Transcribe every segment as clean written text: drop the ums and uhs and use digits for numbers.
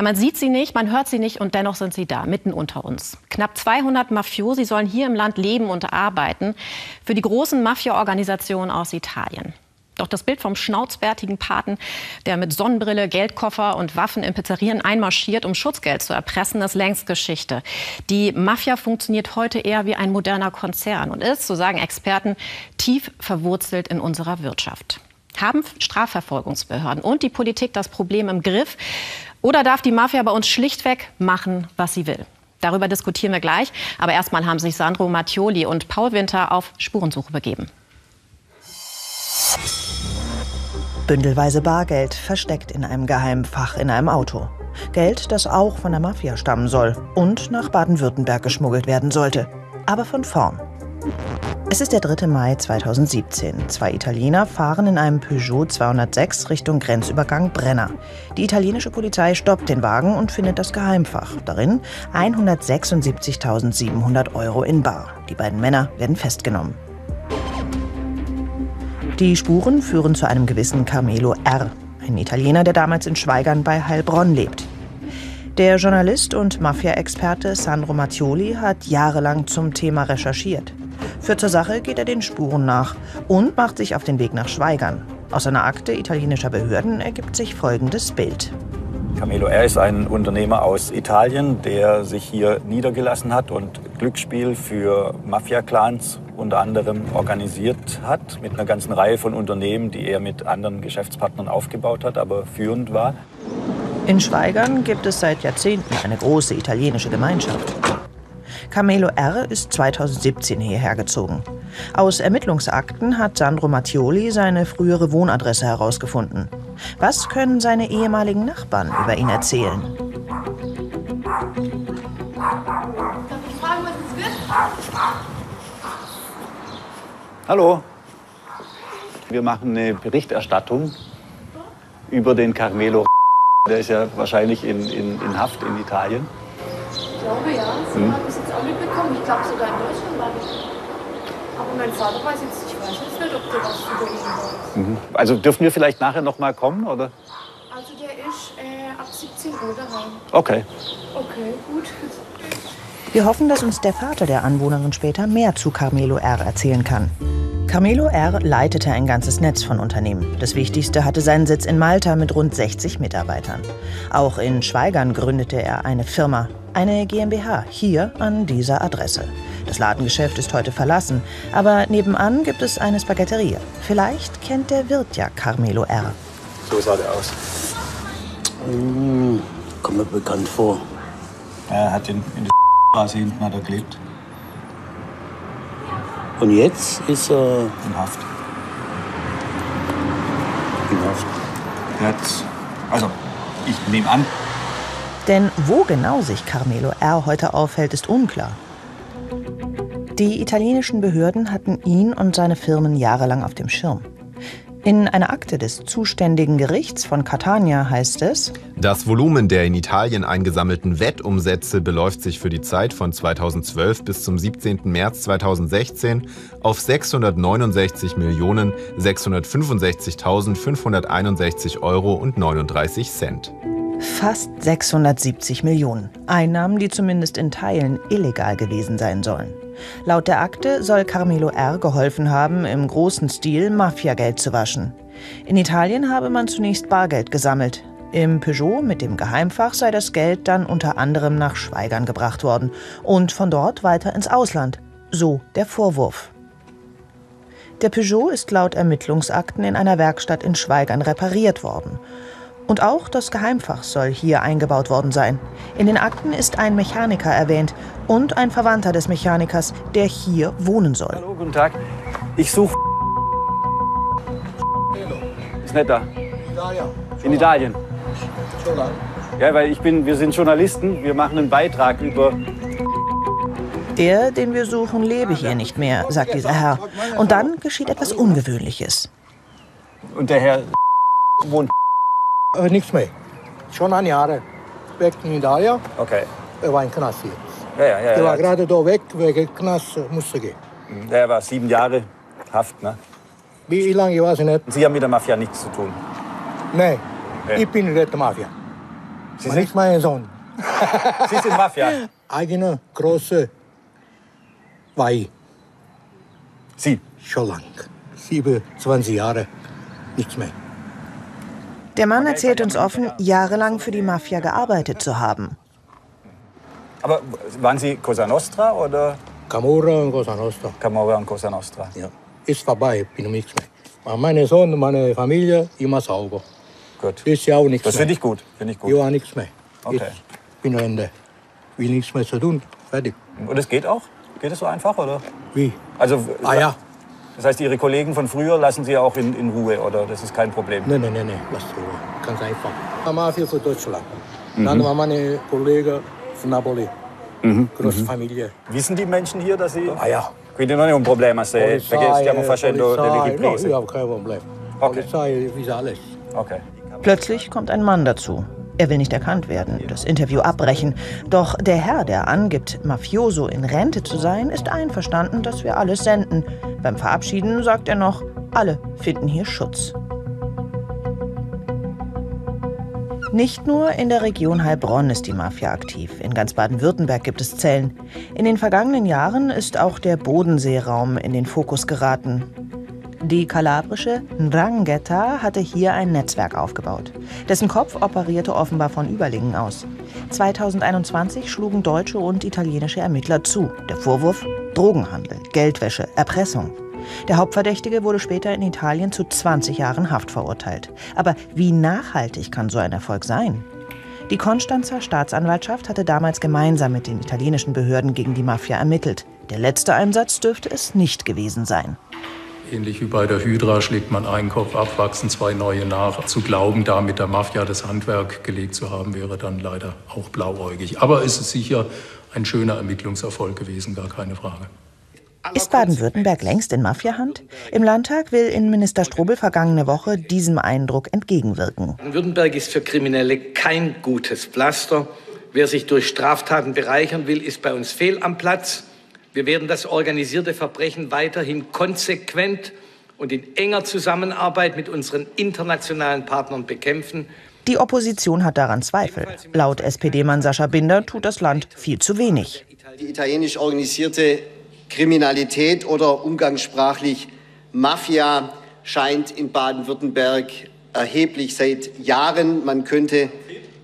Ja, man sieht sie nicht, man hört sie nicht und dennoch sind sie da, mitten unter uns. Knapp 200 Mafiosi sollen hier im Land leben und arbeiten für die großen Mafia-Organisationen aus Italien. Doch das Bild vom schnauzbärtigen Paten, der mit Sonnenbrille, Geldkoffer und Waffen in Pizzerien einmarschiert, um Schutzgeld zu erpressen, ist längst Geschichte. Die Mafia funktioniert heute eher wie ein moderner Konzern und ist, so sagen Experten, tief verwurzelt in unserer Wirtschaft. Haben Strafverfolgungsbehörden und die Politik das Problem im Griff? Oder darf die Mafia bei uns schlichtweg machen, was sie will? Darüber diskutieren wir gleich. Aber erstmal haben sich Sandro Mattioli und Paul Winter auf Spurensuche begeben. Bündelweise Bargeld, versteckt in einem geheimen Fach in einem Auto. Geld, das auch von der Mafia stammen soll und nach Baden-Württemberg geschmuggelt werden sollte. Aber von vorn. Es ist der 3. Mai 2017. Zwei Italiener fahren in einem Peugeot 206 Richtung Grenzübergang Brenner. Die italienische Polizei stoppt den Wagen und findet das Geheimfach. Darin 176.700 € in bar. Die beiden Männer werden festgenommen. Die Spuren führen zu einem gewissen Carmelo R., ein Italiener, der damals in Schweigern bei Heilbronn lebt. Der Journalist und Mafia-Experte Sandro Mattioli hat jahrelang zum Thema recherchiert. Für Zur Sache geht er den Spuren nach und macht sich auf den Weg nach Schweigern. Aus einer Akte italienischer Behörden ergibt sich folgendes Bild. Carmelo R. ist ein Unternehmer aus Italien, der sich hier niedergelassen hat und Glücksspiel für Mafia-Clans unter anderem organisiert hat. Mit einer ganzen Reihe von Unternehmen, die er mit anderen Geschäftspartnern aufgebaut hat, aber führend war. In Schweigern gibt es seit Jahrzehnten eine große italienische Gemeinschaft. Carmelo R. ist 2017 hierher gezogen. Aus Ermittlungsakten hat Sandro Mattioli seine frühere Wohnadresse herausgefunden. Was können seine ehemaligen Nachbarn über ihn erzählen? Darf ich fragen, was es wird? Hallo. Wir machen eine Berichterstattung über den Carmelo. Der ist ja wahrscheinlich in Haft in Italien. Ich glaube, ja. Das habe ich jetzt auch mitbekommen. Ich glaube, sogar in Deutschland war ich. Aber mein Vater weiß jetzt nicht, ob der was über ihn weiß. Also dürfen wir vielleicht nachher noch mal kommen, oder? Also der ist ab 17 Uhr daheim. Okay. Okay, gut. Wir hoffen, dass uns der Vater der Anwohnerin später mehr zu Carmelo R. erzählen kann. Carmelo R. leitete ein ganzes Netz von Unternehmen. Das wichtigste hatte seinen Sitz in Malta mit rund 60 Mitarbeitern. Auch in Schweigern gründete er eine Firma, eine GmbH, hier an dieser Adresse. Das Ladengeschäft ist heute verlassen, aber nebenan gibt es eine Spaghetteria. Vielleicht kennt der Wirt ja Carmelo R. So sah der aus. Kommt mir bekannt vor. Er hat in der Straße hinten hat er gelebt. Und jetzt ist er in Haft. In Haft. Jetzt, also, ich nehme an. Denn wo genau sich Carmelo R. heute aufhält, ist unklar. Die italienischen Behörden hatten ihn und seine Firmen jahrelang auf dem Schirm. In einer Akte des zuständigen Gerichts von Catania heißt es: Das Volumen der in Italien eingesammelten Wettumsätze beläuft sich für die Zeit von 2012 bis zum 17. März 2016 auf 669.665.561,39 €. Fast 670 Millionen. Einnahmen, die zumindest in Teilen illegal gewesen sein sollen. Laut der Akte soll Carmelo R. geholfen haben, im großen Stil Mafiageld zu waschen. In Italien habe man zunächst Bargeld gesammelt. Im Peugeot mit dem Geheimfach sei das Geld dann unter anderem nach Schweigern gebracht worden und von dort weiter ins Ausland. So der Vorwurf. Der Peugeot ist laut Ermittlungsakten in einer Werkstatt in Schweigern repariert worden. Und auch das Geheimfach soll hier eingebaut worden sein. In den Akten ist ein Mechaniker erwähnt und ein Verwandter des Mechanikers, der hier wohnen soll. Hallo, guten Tag. Ich suche. Ist nicht da. In Italien. Schon lange. Ja, weil wir sind Journalisten, wir machen einen Beitrag über. Der, den wir suchen, lebe hier nicht mehr, sagt dieser Herr. Und dann geschieht etwas Ungewöhnliches. Und der Herr wohnt. Nichts mehr. Schon ein Jahr weg in Italien. Okay. Er war in Knast hier. Ja, er war gerade da weg, wegen Knast musste gehen. Er war 7 Jahre Haft, ne? Wie lange weiß ich nicht. Sie haben mit der Mafia nichts zu tun? Nein, ich bin nicht der Mafia. Sie sind mein Sohn. Sie sind Mafia? Eigene große Weih. Sie? Schon lang. 27 Jahre. Nichts mehr. Der Mann erzählt uns offen, jahrelang für die Mafia gearbeitet zu haben. Aber waren Sie Cosa Nostra oder? Camorra und Cosa Nostra. Camorra und Cosa Nostra. Ja. Ist vorbei, bin nichts mehr. Meine Sohn, meine Familie, immer sauber. Gut. Ist ja auch nichts mehr. Das finde ich gut. Ja, nichts mehr. Okay. Ich bin am Ende. Will nichts mehr zu tun. Fertig. Und das geht auch? Geht das so einfach, oder? Wie? Also, ja. Das heißt, Ihre Kollegen von früher lassen Sie auch in Ruhe, oder? Das ist kein Problem? Nein, nein, nein, nein. Lass in Ruhe. Ganz einfach. Dann war viel zu Deutschland. Mhm. Dann war meine Kollegen von Napoli. Mhm. Große Familie. Wissen die Menschen hier, dass Sie... ja. Quindi non è un problema se stiamo facendo delle riprese. No, io ho kein Problem. Okay. Polizei, wie alles. Okay. Plötzlich kommt ein Mann dazu. Er will nicht erkannt werden, das Interview abbrechen. Doch der Herr, der angibt, Mafioso in Rente zu sein, ist einverstanden, dass wir alles senden. Beim Verabschieden sagt er noch, alle finden hier Schutz. Nicht nur in der Region Heilbronn ist die Mafia aktiv. In ganz Baden-Württemberg gibt es Zellen. In den vergangenen Jahren ist auch der Bodenseeraum in den Fokus geraten. Die kalabrische Ndrangheta hatte hier ein Netzwerk aufgebaut. Dessen Kopf operierte offenbar von Überlingen aus. 2021 schlugen deutsche und italienische Ermittler zu. Der Vorwurf: Drogenhandel, Geldwäsche, Erpressung. Der Hauptverdächtige wurde später in Italien zu 20 Jahren Haft verurteilt. Aber wie nachhaltig kann so ein Erfolg sein? Die Konstanzer Staatsanwaltschaft hatte damals gemeinsam mit den italienischen Behörden gegen die Mafia ermittelt. Der letzte Einsatz dürfte es nicht gewesen sein. Ähnlich wie bei der Hydra schlägt man einen Kopf ab, wachsen zwei neue nach. Zu glauben, da mit der Mafia das Handwerk gelegt zu haben, wäre dann leider auch blauäugig. Aber es ist sicher ein schöner Ermittlungserfolg gewesen, gar keine Frage. Ist Baden-Württemberg längst in Mafiahand? Im Landtag will Innenminister Strobel vergangene Woche diesem Eindruck entgegenwirken. Baden-Württemberg ist für Kriminelle kein gutes Pflaster. Wer sich durch Straftaten bereichern will, ist bei uns fehl am Platz. Wir werden das organisierte Verbrechen weiterhin konsequent und in enger Zusammenarbeit mit unseren internationalen Partnern bekämpfen. Die Opposition hat daran Zweifel. Laut SPD-Mann Sascha Binder tut das Land viel zu wenig. Die italienisch organisierte Kriminalität oder umgangssprachlich Mafia scheint in Baden-Württemberg erheblich seit Jahren, man könnte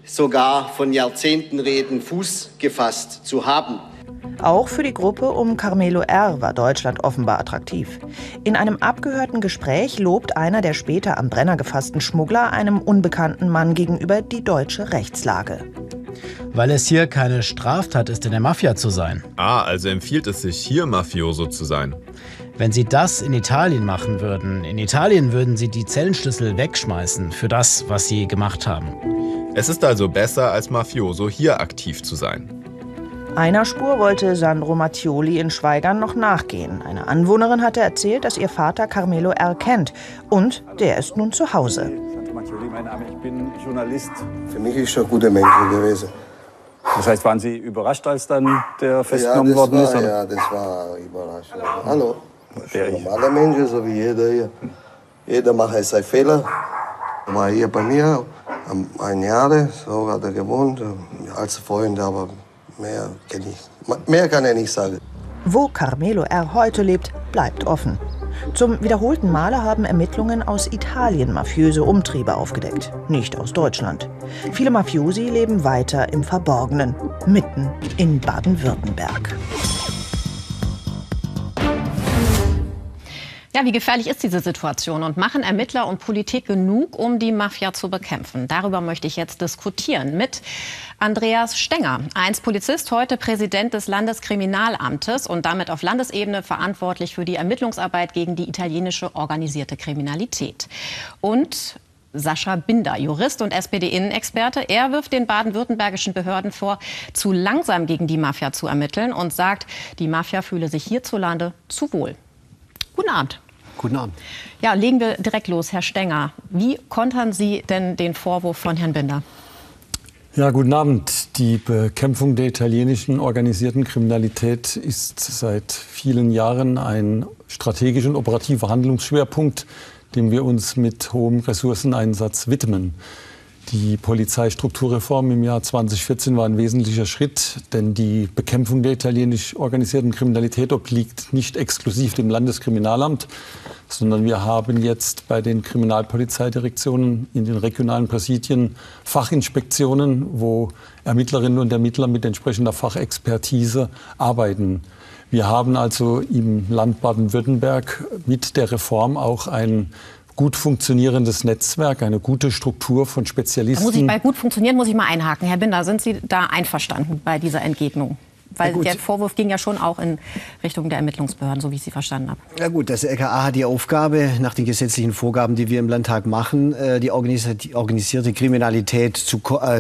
sogar von Jahrzehnten reden, Fuß gefasst zu haben. Auch für die Gruppe um Carmelo R. war Deutschland offenbar attraktiv. In einem abgehörten Gespräch lobt einer der später am Brenner gefassten Schmuggler einem unbekannten Mann gegenüber die deutsche Rechtslage. Weil es hier keine Straftat ist, in der Mafia zu sein. Also empfiehlt es sich, hier Mafioso zu sein. Wenn Sie das in Italien machen würden, in Italien würden Sie die Zellenschlüssel wegschmeißen für das, was Sie gemacht haben. Es ist also besser, als Mafioso hier aktiv zu sein. Einer Spur wollte Sandro Mattioli in Schweigern noch nachgehen. Eine Anwohnerin hatte erzählt, dass ihr Vater Carmelo R. kennt. Und der ist nun zu Hause. Ich bin Journalist. Für mich ist er ein guter Mensch gewesen. Das heißt, waren Sie überrascht, als dann der festgenommen worden ist? Oder? Ja, das war überrascht. Hallo. Der normale Mensch, so wie jeder hier. Jeder macht seinen Fehler. Er war hier bei mir, ein Jahr, so hat er gewohnt, als Freund, aber mehr kann er nicht sagen. Wo Carmelo R. heute lebt, bleibt offen. Zum wiederholten Male haben Ermittlungen aus Italien mafiöse Umtriebe aufgedeckt, nicht aus Deutschland. Viele Mafiosi leben weiter im Verborgenen, mitten in Baden-Württemberg. Ja, wie gefährlich ist diese Situation und machen Ermittler und Politik genug, um die Mafia zu bekämpfen? Darüber möchte ich jetzt diskutieren mit Andreas Stenger, einst Polizist, heute Präsident des Landeskriminalamtes und damit auf Landesebene verantwortlich für die Ermittlungsarbeit gegen die italienische organisierte Kriminalität. Und Sascha Binder, Jurist und SPD-Innenexperte. Er wirft den baden-württembergischen Behörden vor, zu langsam gegen die Mafia zu ermitteln und sagt, die Mafia fühle sich hierzulande zu wohl. Guten Abend. Guten Abend. Ja, legen wir direkt los, Herr Stenger. Wie kontern Sie denn den Vorwurf von Herrn Binder? Ja, guten Abend. Die Bekämpfung der italienischen organisierten Kriminalität ist seit vielen Jahren ein strategischer und operativer Handlungsschwerpunkt, dem wir uns mit hohem Ressourceneinsatz widmen. Die Polizeistrukturreform im Jahr 2014 war ein wesentlicher Schritt, denn die Bekämpfung der italienisch organisierten Kriminalität obliegt nicht exklusiv dem Landeskriminalamt, sondern wir haben jetzt bei den Kriminalpolizeidirektionen in den regionalen Präsidien Fachinspektionen, wo Ermittlerinnen und Ermittler mit entsprechender Fachexpertise arbeiten. Wir haben also im Land Baden-Württemberg mit der Reform auch ein gut funktionierendes Netzwerk, eine gute Struktur von Spezialisten. Da muss ich bei gut funktionieren, muss ich mal einhaken. Herr Binder, sind Sie da einverstanden bei dieser Entgegnung? Weil der Vorwurf ging ja schon auch in Richtung der Ermittlungsbehörden, so wie ich Sie verstanden habe. Ja gut, das LKA hat die Aufgabe, nach den gesetzlichen Vorgaben, die wir im Landtag machen, die organisierte Kriminalität,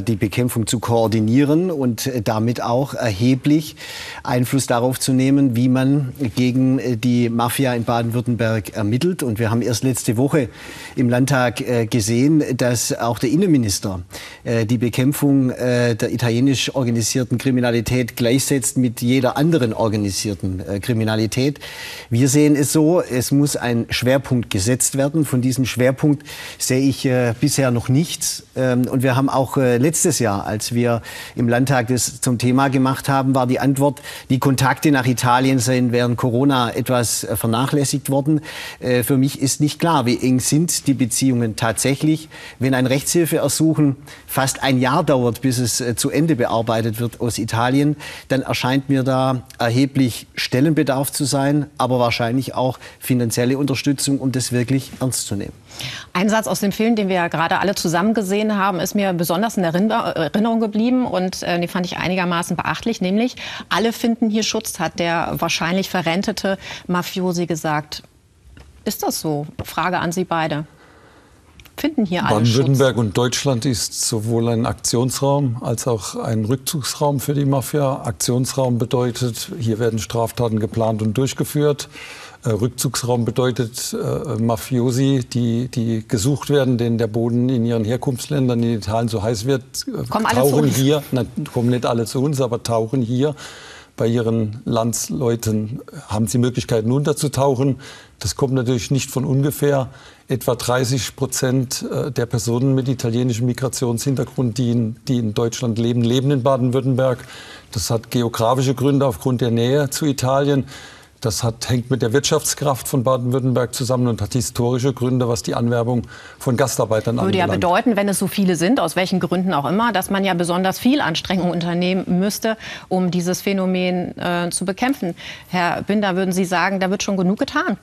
die Bekämpfung zu koordinieren und damit auch erheblich Einfluss darauf zu nehmen, wie man gegen die Mafia in Baden-Württemberg ermittelt. Und wir haben erst letzte Woche im Landtag gesehen, dass auch der Innenminister die Bekämpfung der italienisch organisierten Kriminalität gleichsetzt mit jeder anderen organisierten Kriminalität. Wir sehen es so, es muss ein Schwerpunkt gesetzt werden. Von diesem Schwerpunkt sehe ich bisher noch nichts. Und wir haben auch letztes Jahr, als wir im Landtag das zum Thema gemacht haben, war die Antwort, die Kontakte nach Italien seien während Corona etwas vernachlässigt worden. Für mich ist nicht klar, wie eng sind die Beziehungen tatsächlich, wenn ein Rechtshilfeersuchen fast ein Jahr dauert, bis es zu Ende bearbeitet wird aus Italien, dann erscheint mir da erheblich Stellenbedarf zu sein, aber wahrscheinlich auch finanzielle Unterstützung, um das wirklich ernst zu nehmen. Ein Satz aus dem Film, den wir ja gerade alle zusammen gesehen haben, ist mir besonders in Erinnerung geblieben und den fand ich einigermaßen beachtlich, nämlich alle finden hier Schutz, hat der wahrscheinlich verrentete Mafiosi gesagt. Ist das so? Frage an Sie beide. Finden hier alle Baden-Württemberg und Deutschland ist sowohl ein Aktionsraum als auch ein Rückzugsraum für die Mafia. Aktionsraum bedeutet, hier werden Straftaten geplant und durchgeführt. Rückzugsraum bedeutet Mafiosi, die gesucht werden, denen der Boden in ihren Herkunftsländern in Italien so heiß wird. Kommen nicht alle zu uns, aber tauchen hier. Bei ihren Landsleuten haben sie Möglichkeiten unterzutauchen. Das kommt natürlich nicht von ungefähr. Etwa 30% der Personen mit italienischem Migrationshintergrund, die in Deutschland leben, leben in Baden-Württemberg. Das hat geografische Gründe aufgrund der Nähe zu Italien. Das hängt mit der Wirtschaftskraft von Baden-Württemberg zusammen und hat historische Gründe, was die Anwerbung von Gastarbeitern anbelangt. Würde ja bedeuten, wenn es so viele sind, aus welchen Gründen auch immer, dass man ja besonders viel Anstrengung unternehmen müsste, um dieses Phänomen zu bekämpfen. Herr Binder, würden Sie sagen, da wird schon genug getan?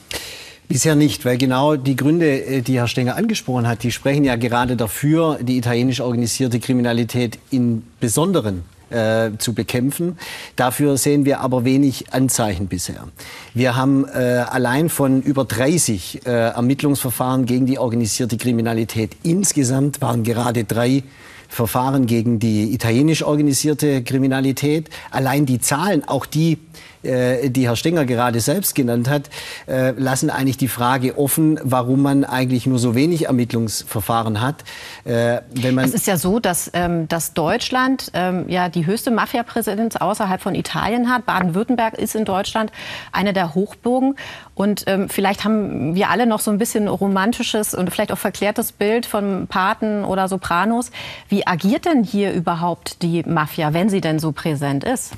Bisher nicht, weil genau die Gründe, die Herr Stenger angesprochen hat, die sprechen ja gerade dafür, die italienisch organisierte Kriminalität im Besonderen zu bekämpfen. Dafür sehen wir aber wenig Anzeichen bisher. Wir haben allein von über 30 Ermittlungsverfahren gegen die organisierte Kriminalität insgesamt waren gerade 3 Verfahren gegen die italienisch organisierte Kriminalität. Allein die Zahlen, auch die Herr Stenger gerade selbst genannt hat, lassen eigentlich die Frage offen, warum man eigentlich nur so wenig Ermittlungsverfahren hat. Es ist ja so, dass Deutschland ja die höchste Mafia-Präsenz außerhalb von Italien hat. Baden-Württemberg ist in Deutschland eine der Hochburgen. Und vielleicht haben wir alle noch so ein bisschen romantisches und vielleicht auch verklärtes Bild von Paten oder Sopranos. Wie agiert denn hier überhaupt die Mafia, wenn sie denn so präsent ist?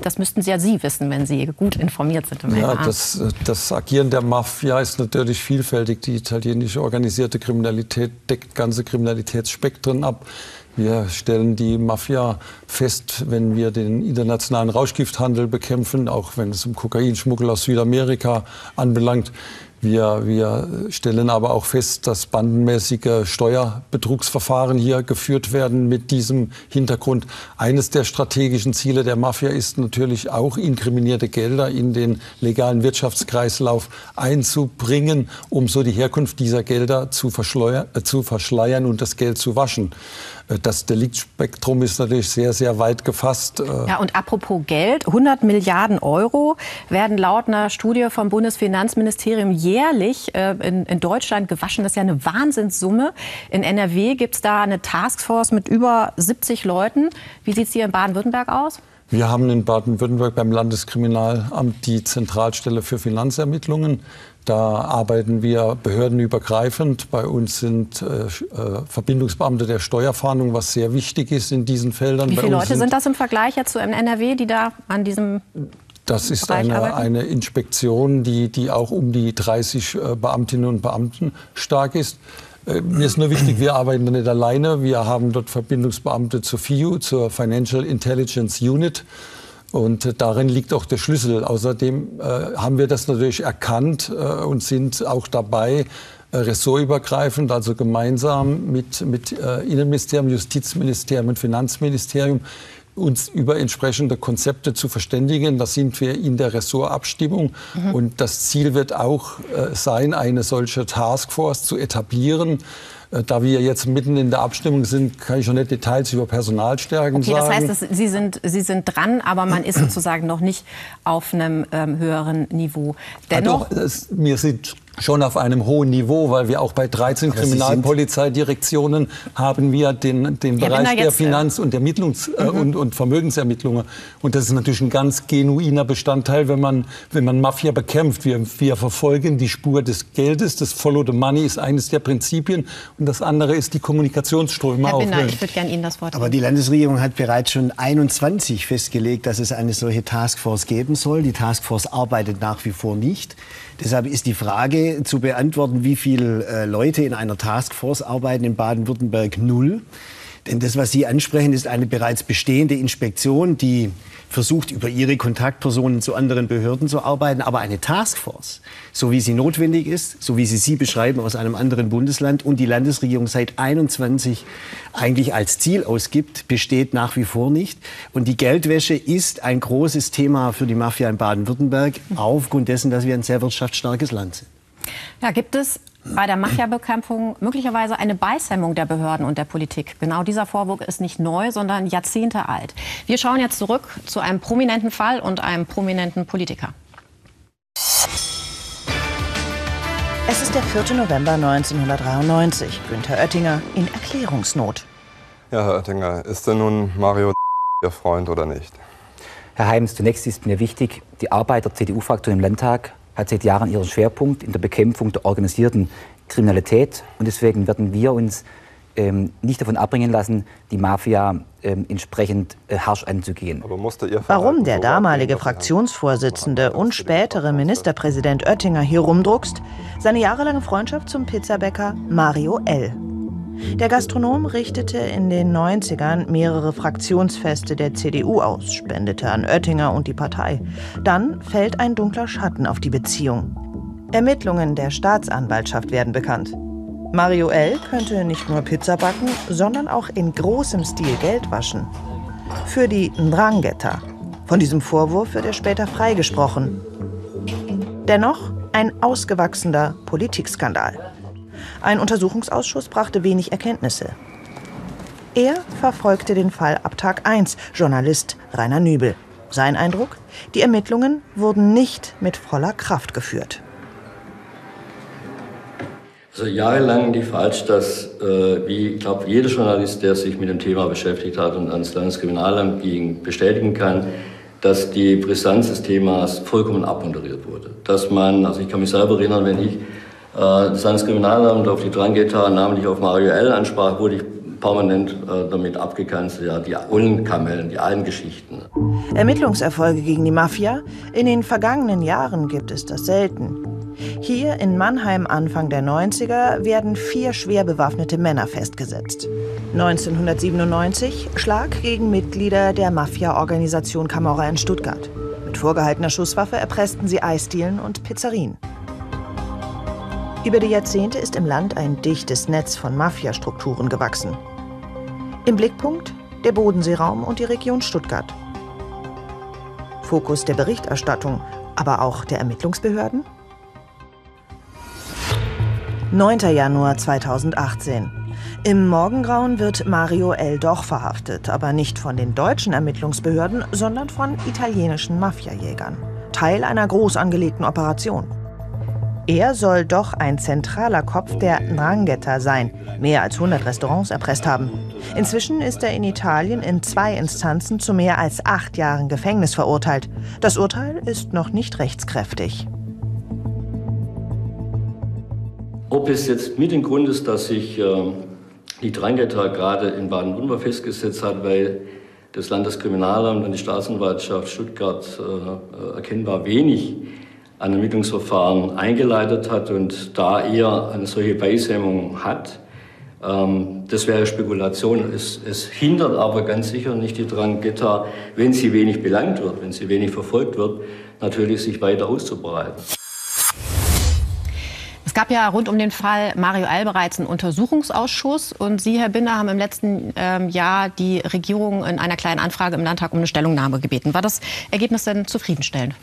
Das müssten Sie ja wissen, wenn Sie gut informiert sind. Ja, das Agieren der Mafia ist natürlich vielfältig. Die italienische organisierte Kriminalität deckt ganze Kriminalitätsspektren ab. Wir stellen die Mafia fest, wenn wir den internationalen Rauschgifthandel bekämpfen, auch wenn es um Kokainschmuggel aus Südamerika anbelangt. Wir stellen aber auch fest, dass bandenmäßige Steuerbetrugsverfahren hier geführt werden mit diesem Hintergrund. Eines der strategischen Ziele der Mafia ist natürlich auch, inkriminierte Gelder in den legalen Wirtschaftskreislauf einzubringen, um so die Herkunft dieser Gelder zu verschleiern und das Geld zu waschen. Das Deliktspektrum ist natürlich sehr, sehr weit gefasst. Ja, und apropos Geld, 100 Milliarden Euro werden laut einer Studie vom Bundesfinanzministerium jährlich in Deutschland gewaschen. Das ist ja eine Wahnsinnssumme. In NRW gibt es da eine Taskforce mit über 70 Leuten. Wie sieht es hier in Baden-Württemberg aus? Wir haben in Baden-Württemberg beim Landeskriminalamt die Zentralstelle für Finanzermittlungen. Da arbeiten wir behördenübergreifend. Bei uns sind Verbindungsbeamte der Steuerfahndung, was sehr wichtig ist in diesen Feldern. Wie viele Leute sind das im Vergleich jetzt zu NRW, die da an diesem Das ist eine Inspektion, die auch um die 30 Beamtinnen und Beamten stark ist. Mir ist nur wichtig, wir arbeiten da nicht alleine. Wir haben dort Verbindungsbeamte zur FIU, zur Financial Intelligence Unit. Und darin liegt auch der Schlüssel. Außerdem haben wir das natürlich erkannt und sind auch dabei, ressortübergreifend, also gemeinsam mit Innenministerium, Justizministerium und Finanzministerium, uns über entsprechende Konzepte zu verständigen. Da sind wir in der Ressortabstimmung. Mhm. Und das Ziel wird auch sein, eine solche Taskforce zu etablieren. Da wir jetzt mitten in der Abstimmung sind, kann ich schon nicht Details über Personalstärken sagen. Okay, das heißt, Sie sind dran, aber man ist sozusagen noch nicht auf einem höheren Niveau. Dennoch... Mir sind schon auf einem hohen Niveau, weil wir auch bei 13 Kriminalpolizeidirektionen haben wir den Bereich der Finanz- und Ermittlungs- und Vermögensermittlungen. Und das ist natürlich ein ganz genuiner Bestandteil, wenn man Mafia bekämpft. Wir verfolgen die Spur des Geldes. Das Follow the Money ist eines der Prinzipien. Und das andere ist die Kommunikationsströme. Herr Binder, ich würde gerne Ihnen das Wort geben. Aber die Landesregierung hat bereits schon 21 festgelegt, dass es eine solche Taskforce geben soll. Die Taskforce arbeitet nach wie vor nicht. Deshalb ist die Frage zu beantworten, wie viele Leute in einer Taskforce arbeiten, in Baden-Württemberg 0. Denn das, was Sie ansprechen, ist eine bereits bestehende Inspektion, die versucht, über ihre Kontaktpersonen zu anderen Behörden zu arbeiten. Aber eine Taskforce, so wie sie notwendig ist, so wie Sie beschreiben aus einem anderen Bundesland und die Landesregierung seit 21 eigentlich als Ziel ausgibt, besteht nach wie vor nicht. Und die Geldwäsche ist ein großes Thema für die Mafia in Baden-Württemberg, aufgrund dessen, dass wir ein sehr wirtschaftsstarkes Land sind. Ja, gibt es bei der Mafia-Bekämpfung möglicherweise eine Beißhemmung der Behörden und der Politik? Genau dieser Vorwurf ist nicht neu, sondern Jahrzehnte alt. Wir schauen jetzt zurück zu einem prominenten Fall und einem prominenten Politiker. Es ist der 4. November 1993. Günther Oettinger in Erklärungsnot. Ja, Herr Oettinger, ist denn nun Mario Ihr Freund oder nicht? Herr Heims, zunächst ist mir wichtig, die Arbeit der CDU-Fraktion im Landtag hat seit Jahren ihren Schwerpunkt in der Bekämpfung der organisierten Kriminalität. Und deswegen werden wir uns nicht davon abbringen lassen, die Mafia entsprechend harsch anzugehen. Warum der damalige Fraktionsvorsitzende und spätere Ministerpräsident Oettinger hier rumdruckst? Seine jahrelange Freundschaft zum Pizzabäcker Mario L. Der Gastronom richtete in den 90ern mehrere Fraktionsfeste der CDU aus, spendete an Oettinger und die Partei. Dann fällt ein dunkler Schatten auf die Beziehung. Ermittlungen der Staatsanwaltschaft werden bekannt. Mario L. könnte nicht nur Pizza backen, sondern auch in großem Stil Geld waschen. Für die Ndrangheta. Von diesem Vorwurf wird er später freigesprochen. Dennoch ein ausgewachsener Politikskandal. Ein Untersuchungsausschuss brachte wenig Erkenntnisse. Er verfolgte den Fall ab Tag 1, Journalist Rainer Nübel. Sein Eindruck? Die Ermittlungen wurden nicht mit voller Kraft geführt. Also jahrelang lief falsch, dass, wie ich glaube, jeder Journalist, der sich mit dem Thema beschäftigt hat und ans Landeskriminalamt ging, bestätigen kann, dass die Brisanz des Themas vollkommen abmoderiert wurde. Dass man, also ich kann mich selber erinnern, wenn ich das Landeskriminalamt auf die Ndrangheta, namentlich auf Mario L. ansprach, wurde ich permanent damit abgekanzelt. Ja, die alten Kamellen, die alten Geschichten. Ermittlungserfolge gegen die Mafia? In den vergangenen Jahren gibt es das selten. Hier in Mannheim Anfang der 90er werden 4 schwer bewaffnete Männer festgesetzt. 1997 Schlag gegen Mitglieder der Mafia-Organisation Camorra in Stuttgart. Mit vorgehaltener Schusswaffe erpressten sie Eisdielen und Pizzerien. Über die Jahrzehnte ist im Land ein dichtes Netz von Mafia-Strukturen gewachsen. Im Blickpunkt der Bodenseeraum und die Region Stuttgart. Fokus der Berichterstattung, aber auch der Ermittlungsbehörden? 9. Januar 2018. Im Morgengrauen wird Mario L. doch verhaftet, aber nicht von den deutschen Ermittlungsbehörden, sondern von italienischen Mafiajägern. Teil einer groß angelegten Operation. Er soll doch ein zentraler Kopf der Ndrangheta sein, mehr als 100 Restaurants erpresst haben. Inzwischen ist er in Italien in 2 Instanzen zu mehr als 8 Jahren Gefängnis verurteilt. Das Urteil ist noch nicht rechtskräftig. Ob es jetzt mit dem Grund ist, dass sich die Ndrangheta gerade in Baden-Württemberg festgesetzt hat, weil das Landeskriminalamt und die Staatsanwaltschaft Stuttgart erkennbar wenig an Ermittlungsverfahren eingeleitet hat und da eher eine solche Beißhemmung hat. Das wäre Spekulation. Es hindert aber ganz sicher nicht die Ndrangheta, wenn sie wenig belangt wird, wenn sie wenig verfolgt wird, natürlich sich weiter auszubreiten. Es gab ja rund um den Fall Mario L. bereits einen Untersuchungsausschuss. Und Sie, Herr Binder, haben im letzten Jahr die Regierung in einer kleinen Anfrage im Landtag um eine Stellungnahme gebeten. War das Ergebnis denn zufriedenstellend?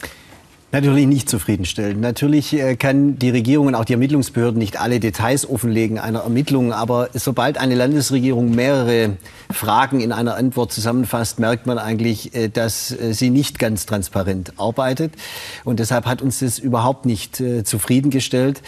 Natürlich nicht zufriedenstellend. Natürlich kann die Regierung und auch die Ermittlungsbehörden nicht alle Details offenlegen einer Ermittlung. Aber sobald eine Landesregierung mehrere Fragen in einer Antwort zusammenfasst, merkt man eigentlich, dass sie nicht ganz transparent arbeitet. Und deshalb hat uns das überhaupt nicht zufriedengestellt.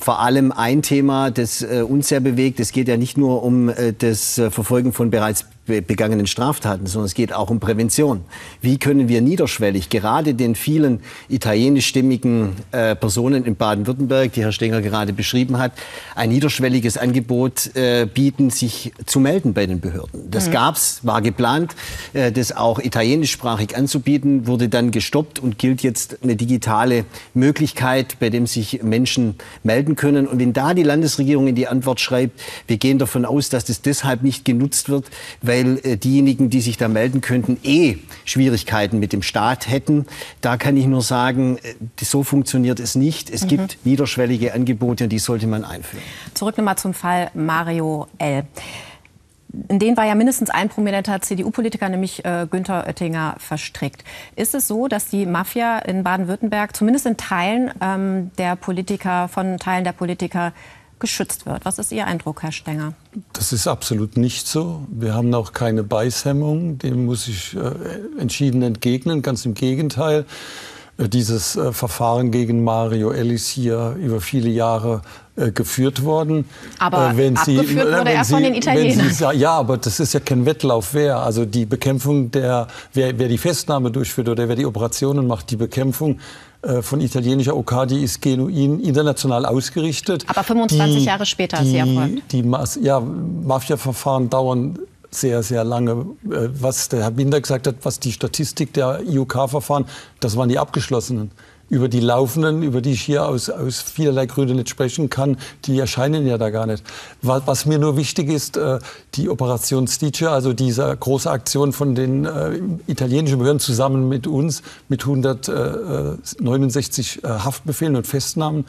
Vor allem ein Thema, das uns sehr bewegt. Es geht ja nicht nur um das Verfolgen von bereits begangenen Straftaten, sondern es geht auch um Prävention. Wie können wir niederschwellig gerade den vielen italienischstämmigen Personen in Baden-Württemberg, die Herr Stenger gerade beschrieben hat, ein niederschwelliges Angebot bieten, sich zu melden bei den Behörden. Das gab's, war geplant, das auch italienischsprachig anzubieten, wurde dann gestoppt und gilt jetzt eine digitale Möglichkeit, bei dem sich Menschen melden können. Und wenn da die Landesregierung in die Antwort schreibt, wir gehen davon aus, dass das deshalb nicht genutzt wird, weil diejenigen, die sich da melden könnten, Schwierigkeiten mit dem Staat hätten. Da kann ich nur sagen, so funktioniert es nicht. Es gibt niederschwellige Angebote und die sollte man einführen. Zurück nochmal zum Fall Mario L. In den war ja mindestens ein prominenter CDU-Politiker, nämlich Günther Oettinger, verstrickt. Ist es so, dass die Mafia in Baden-Württemberg, zumindest in Teilen von Teilen der Politiker, geschützt wird? Was ist Ihr Eindruck, Herr Stenger? Das ist absolut nicht so. Wir haben auch keine Beißhemmung. Dem muss ich entschieden entgegnen. Ganz im Gegenteil. Dieses Verfahren gegen Mario L. ist hier über viele Jahre geführt worden. Aber abgeführt wurde er von den Italienern. Ja, aber das ist ja kein Wettlauf, wer. Also die Bekämpfung wer die Festnahme durchführt oder wer die Operationen macht, die Bekämpfung von italienischer OK, die ist genuin international ausgerichtet. Aber 25 Jahre später ist sie erfolgt. Mafia-Verfahren dauern sehr, sehr lange. Was der Herr Binder gesagt hat, was die Statistik der IOK-Verfahren, das waren die abgeschlossenen. Über die laufenden, über die ich hier aus vielerlei Gründen nicht sprechen kann, die erscheinen ja da gar nicht. Was mir nur wichtig ist, die Operation Stiche, also diese große Aktion von den italienischen Behörden zusammen mit uns, mit 169 Haftbefehlen und Festnahmen,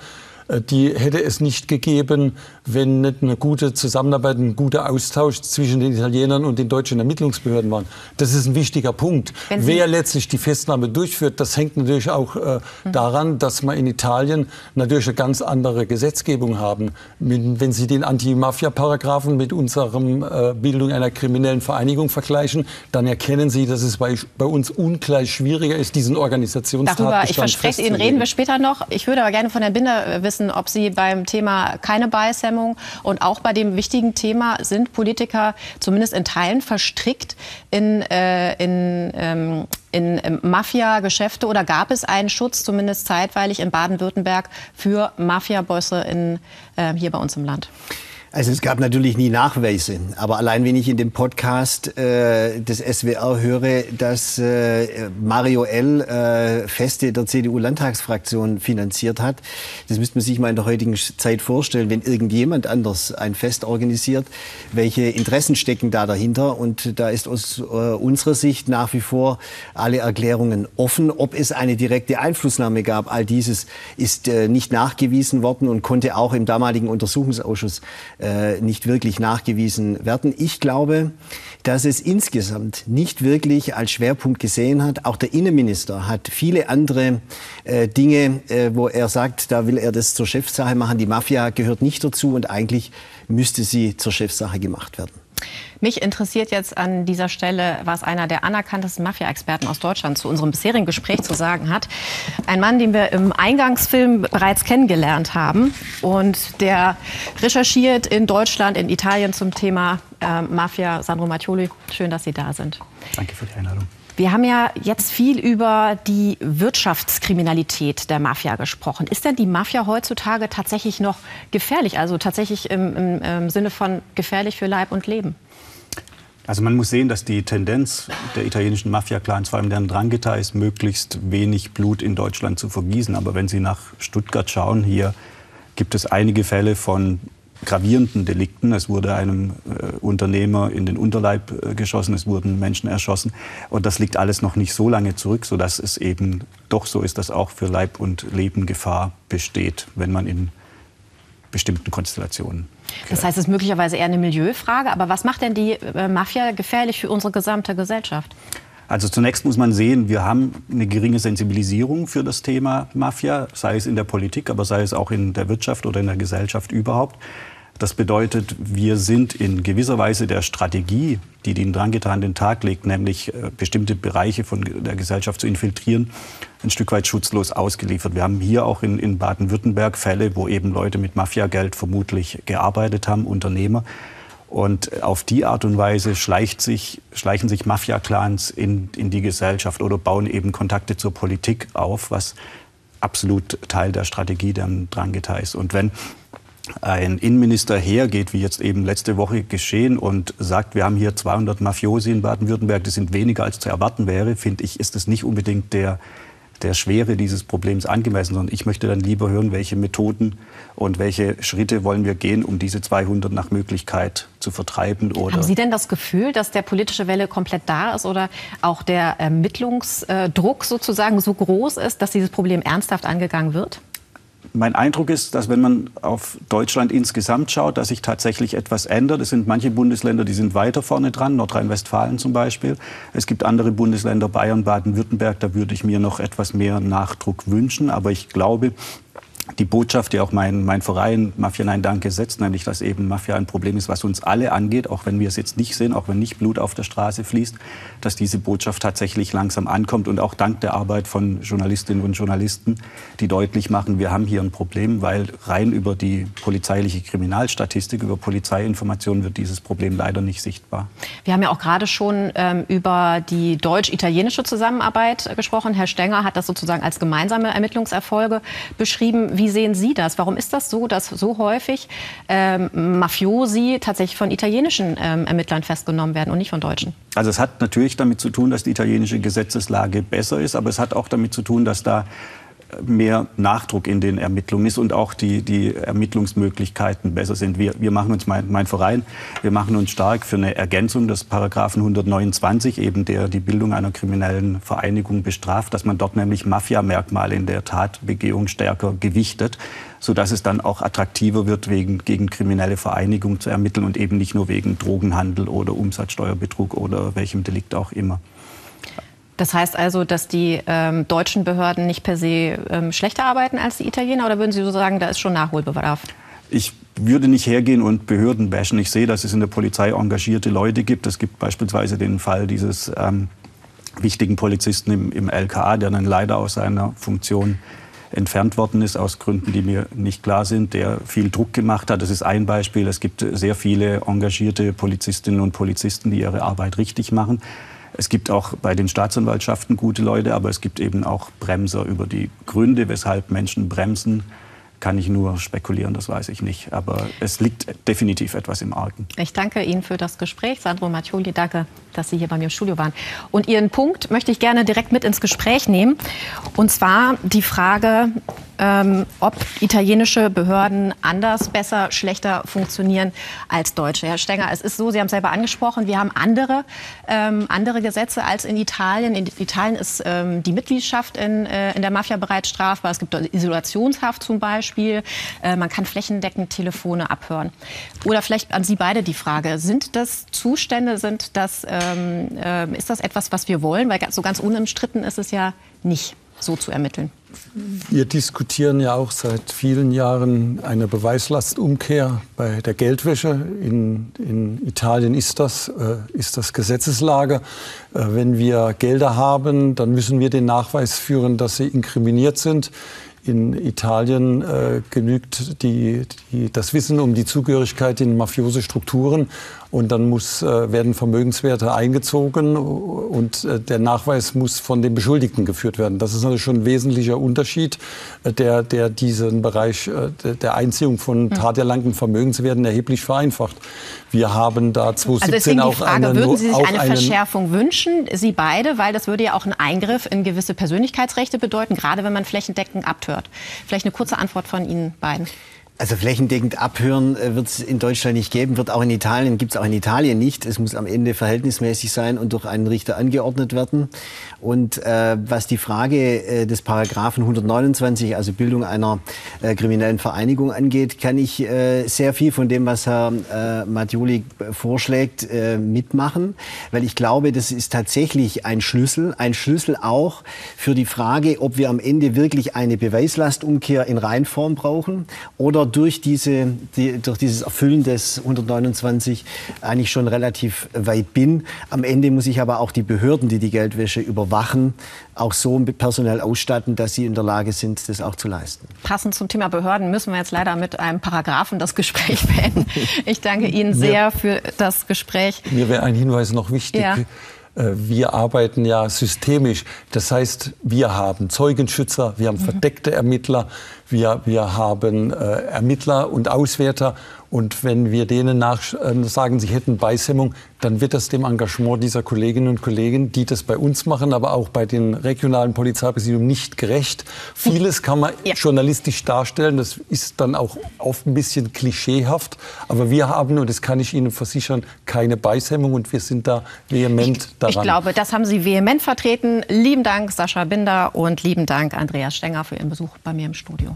die hätte es nicht gegeben, wenn nicht eine gute Zusammenarbeit, ein guter Austausch zwischen den Italienern und den deutschen Ermittlungsbehörden waren. Das ist ein wichtiger Punkt. Wer letztlich die Festnahme durchführt, das hängt natürlich auch daran, dass wir in Italien natürlich eine ganz andere Gesetzgebung haben. Wenn Sie den Anti-Mafia-Paragraphen mit unserem Bildung einer kriminellen Vereinigung vergleichen, dann erkennen Sie, dass es bei uns ungleich schwieriger ist, diesen Organisationstatbestand festzulegen. Ich verspreche Ihnen, reden wir später noch. Ich würde aber gerne von Herrn Binder wissen, ob Sie beim Thema keine Beißhemmung und auch bei dem wichtigen Thema, sind Politiker zumindest in Teilen verstrickt in Mafia-Geschäfte, oder gab es einen Schutz, zumindest zeitweilig in Baden-Württemberg, für Mafia-Bosse hier bei uns im Land? Also es gab natürlich nie Nachweise, aber allein wenn ich in dem Podcast des SWR höre, dass Mario L. Feste der CDU-Landtagsfraktion finanziert hat, das müsste man sich mal in der heutigen Zeit vorstellen, wenn irgendjemand anders ein Fest organisiert, welche Interessen stecken da dahinter, und da ist aus unserer Sicht nach wie vor alle Erklärungen offen. Ob es eine direkte Einflussnahme gab, all dieses ist nicht nachgewiesen worden und konnte auch im damaligen Untersuchungsausschuss nicht wirklich nachgewiesen werden. Ich glaube, dass es insgesamt nicht wirklich als Schwerpunkt gesehen hat. Auch der Innenminister hat viele andere Dinge, wo er sagt, da will er das zur Chefsache machen. Die Mafia gehört nicht dazu und eigentlich müsste sie zur Chefsache gemacht werden. Mich interessiert jetzt an dieser Stelle, was einer der anerkanntesten Mafia-Experten aus Deutschland zu unserem bisherigen Gespräch zu sagen hat. Ein Mann, den wir im Eingangsfilm bereits kennengelernt haben und der recherchiert in Deutschland, in Italien zum Thema Mafia. Sandro Mattioli, schön, dass Sie da sind. Danke für die Einladung. Wir haben ja jetzt viel über die Wirtschaftskriminalität der Mafia gesprochen. Ist denn die Mafia heutzutage tatsächlich noch gefährlich? Also tatsächlich im Sinne von gefährlich für Leib und Leben? Also man muss sehen, dass die Tendenz der italienischen Mafia-Clans, vor allem der Ndrangheta, ist, möglichst wenig Blut in Deutschland zu vergießen. Aber wenn Sie nach Stuttgart schauen, hier gibt es einige Fälle von gravierenden Delikten. Es wurde einem Unternehmer in den Unterleib geschossen, es wurden Menschen erschossen. Und das liegt alles noch nicht so lange zurück, sodass es eben doch so ist, dass auch für Leib und Leben Gefahr besteht, wenn man in bestimmten Konstellationen. Das heißt, es ist möglicherweise eher eine Milieufrage. Aber was macht denn die Mafia gefährlich für unsere gesamte Gesellschaft? Also zunächst muss man sehen, wir haben eine geringe Sensibilisierung für das Thema Mafia, sei es in der Politik, aber sei es auch in der Wirtschaft oder in der Gesellschaft überhaupt. Das bedeutet, wir sind in gewisser Weise der Strategie, die die Ndrangheta an den Tag legt, nämlich bestimmte Bereiche von der Gesellschaft zu infiltrieren, ein Stück weit schutzlos ausgeliefert. Wir haben hier auch in Baden-Württemberg Fälle, wo eben Leute mit Mafiageld vermutlich gearbeitet haben, Unternehmer. Und auf die Art und Weise schleichen sich Mafia-Clans in die Gesellschaft oder bauen eben Kontakte zur Politik auf, was absolut Teil der Strategie der Ndrangheta ist. Und wenn ein Innenminister hergeht, wie jetzt eben letzte Woche geschehen, und sagt, wir haben hier 200 Mafiosi in Baden-Württemberg, das sind weniger als zu erwarten wäre, finde ich, ist das nicht unbedingt der Schwere dieses Problems angemessen, sondern ich möchte dann lieber hören, welche Methoden und welche Schritte wollen wir gehen, um diese 200 nach Möglichkeit zu vertreiben. Oder haben Sie denn das Gefühl, dass der politische Wille komplett da ist oder auch der Ermittlungsdruck sozusagen so groß ist, dass dieses Problem ernsthaft angegangen wird? Mein Eindruck ist, dass wenn man auf Deutschland insgesamt schaut, dass sich tatsächlich etwas ändert. Es sind manche Bundesländer, die sind weiter vorne dran, Nordrhein-Westfalen zum Beispiel. Es gibt andere Bundesländer, Bayern, Baden-Württemberg, da würde ich mir noch etwas mehr Nachdruck wünschen. Aber ich glaube, die Botschaft, die auch mein Verein Mafia Nein Danke setzt, nämlich, dass eben Mafia ein Problem ist, was uns alle angeht, auch wenn wir es jetzt nicht sehen, auch wenn nicht Blut auf der Straße fließt, dass diese Botschaft tatsächlich langsam ankommt und auch dank der Arbeit von Journalistinnen und Journalisten, die deutlich machen, wir haben hier ein Problem, weil rein über die polizeiliche Kriminalstatistik, über Polizeiinformationen wird dieses Problem leider nicht sichtbar. Wir haben ja auch gerade schon über die deutsch-italienische Zusammenarbeit gesprochen. Herr Stenger hat das sozusagen als gemeinsame Ermittlungserfolge beschrieben. Wie sehen Sie das? Warum ist das so, dass so häufig Mafiosi tatsächlich von italienischen Ermittlern festgenommen werden und nicht von Deutschen? Also es hat natürlich damit zu tun, dass die italienische Gesetzeslage besser ist, aber es hat auch damit zu tun, dass da mehr Nachdruck in den Ermittlungen ist und auch die Ermittlungsmöglichkeiten besser sind. Wir machen uns, mein Verein, wir machen uns stark für eine Ergänzung des Paragraphen 129, eben der die Bildung einer kriminellen Vereinigung bestraft, dass man dort nämlich Mafia-Merkmale in der Tatbegehung stärker gewichtet, sodass es dann auch attraktiver wird, gegen kriminelle Vereinigung zu ermitteln und eben nicht nur wegen Drogenhandel oder Umsatzsteuerbetrug oder welchem Delikt auch immer. Das heißt also, dass die deutschen Behörden nicht per se schlechter arbeiten als die Italiener? Oder würden Sie so sagen, da ist schon Nachholbedarf? Ich würde nicht hergehen und Behörden bashen. Ich sehe, dass es in der Polizei engagierte Leute gibt. Es gibt beispielsweise den Fall dieses wichtigen Polizisten im LKA, der dann leider aus seiner Funktion entfernt worden ist, aus Gründen, die mir nicht klar sind, der viel Druck gemacht hat. Das ist ein Beispiel. Es gibt sehr viele engagierte Polizistinnen und Polizisten, die ihre Arbeit richtig machen. Es gibt auch bei den Staatsanwaltschaften gute Leute, aber es gibt eben auch Bremser. Über die Gründe, weshalb Menschen bremsen, kann ich nur spekulieren, das weiß ich nicht. Aber es liegt definitiv etwas im Argen. Ich danke Ihnen für das Gespräch. Sandro Mattioli, danke, dass Sie hier bei mir im Studio waren. Und Ihren Punkt möchte ich gerne direkt mit ins Gespräch nehmen. Und zwar die Frage, ob italienische Behörden anders, besser, schlechter funktionieren als deutsche. Herr Stenger, es ist so, Sie haben es selber angesprochen, wir haben andere Gesetze als in Italien. In Italien ist die Mitgliedschaft in der Mafia bereits strafbar. Es gibt Isolationshaft zum Beispiel. Man kann flächendeckend Telefone abhören. Oder vielleicht an Sie beide die Frage, sind das Zustände, ist das etwas, was wir wollen? Weil so ganz unumstritten ist es ja nicht, so zu ermitteln. Wir diskutieren ja auch seit vielen Jahren eine Beweislastumkehr bei der Geldwäsche. In Italien ist das Gesetzeslage. Wenn wir Gelder haben, dann müssen wir den Nachweis führen, dass sie inkriminiert sind. In Italien genügt das Wissen um die Zugehörigkeit in mafiose Strukturen. Und dann werden Vermögenswerte eingezogen und der Nachweis muss von dem Beschuldigten geführt werden. Das ist natürlich schon ein wesentlicher Unterschied, der diesen Bereich der Einziehung von taterlangten Vermögenswerten erheblich vereinfacht. Wir haben da 2017 also auch eine... Würden Sie sich eine Verschärfung wünschen, Sie beide? Weil das würde ja auch einen Eingriff in gewisse Persönlichkeitsrechte bedeuten, gerade wenn man flächendeckend abtötet. Vielleicht eine kurze Antwort von Ihnen beiden. Also flächendeckend abhören wird es in Deutschland nicht geben, gibt es auch in Italien nicht. Es muss am Ende verhältnismäßig sein und durch einen Richter angeordnet werden. Und was die Frage des Paragraphen 129, also Bildung einer kriminellen Vereinigung angeht, kann ich sehr viel von dem, was Herr Mattioli vorschlägt, mitmachen. Weil ich glaube, das ist tatsächlich ein Schlüssel auch für die Frage, ob wir am Ende wirklich eine Beweislastumkehr in Reinform brauchen oder durch dieses Erfüllen des 129 eigentlich schon relativ weit bin. Am Ende muss ich aber auch die Behörden, die die Geldwäsche überwachen, auch so personell ausstatten, dass sie in der Lage sind, das auch zu leisten. Passend zum Thema Behörden müssen wir jetzt leider mit einem Paragraphen das Gespräch beenden. Ich danke Ihnen sehr für das Gespräch. Mir wäre ein Hinweis noch wichtig. Ja. Wir arbeiten ja systemisch. Das heißt, wir haben Zeugenschützer, wir haben verdeckte Ermittler, wir haben Ermittler und Auswärter. Und wenn wir denen sagen, sie hätten Beißhemmung, dann wird das dem Engagement dieser Kolleginnen und Kollegen, die das bei uns machen, aber auch bei den regionalen Polizeipräsidium nicht gerecht. Vieles kann man journalistisch darstellen, das ist dann auch oft ein bisschen klischeehaft. Aber wir haben, und das kann ich Ihnen versichern, keine Beißhemmung und wir sind da vehement daran. Ich glaube, das haben Sie vehement vertreten. Lieben Dank, Sascha Binder und lieben Dank, Andreas Stenger, für Ihren Besuch bei mir im Studio.